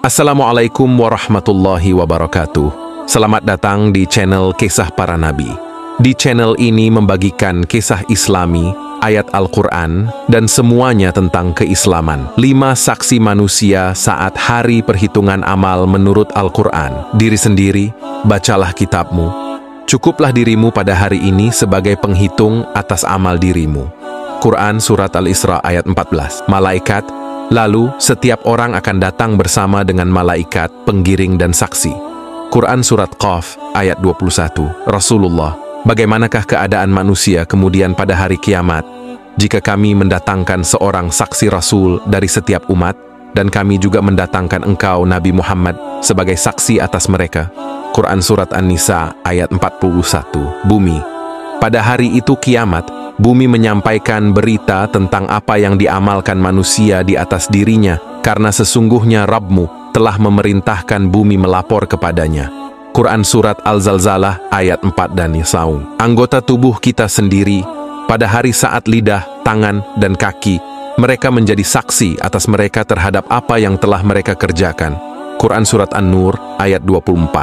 Assalamualaikum warahmatullahi wabarakatuh. Selamat datang di channel Kisah Para Nabi. Di channel ini membagikan kisah Islami, ayat Al-Quran, dan semuanya tentang keislaman. 5 saksi manusia saat hari perhitungan amal menurut Al-Quran. Diri sendiri, bacalah kitabmu. Cukuplah dirimu pada hari ini sebagai penghitung atas amal dirimu. Quran Surat Al-Isra ayat 14. Malaikat, lalu, setiap orang akan datang bersama dengan malaikat, penggiring, dan saksi. Quran Surat Qaf, ayat 21. Rasulullah, bagaimanakah keadaan manusia kemudian pada hari kiamat, jika kami mendatangkan seorang saksi Rasul dari setiap umat, dan kami juga mendatangkan engkau, Nabi Muhammad, sebagai saksi atas mereka? Quran Surat An-Nisa, ayat 41. Bumi, pada hari itu kiamat, bumi menyampaikan berita tentang apa yang diamalkan manusia di atas dirinya, karena sesungguhnya Rabbmu telah memerintahkan bumi melapor kepadanya. Quran Surat Al-Zalzalah ayat 4 dan Nisaun. Anggota tubuh kita sendiri, pada hari saat lidah, tangan, dan kaki, mereka menjadi saksi atas mereka terhadap apa yang telah mereka kerjakan. Quran Surat An-Nur ayat 24.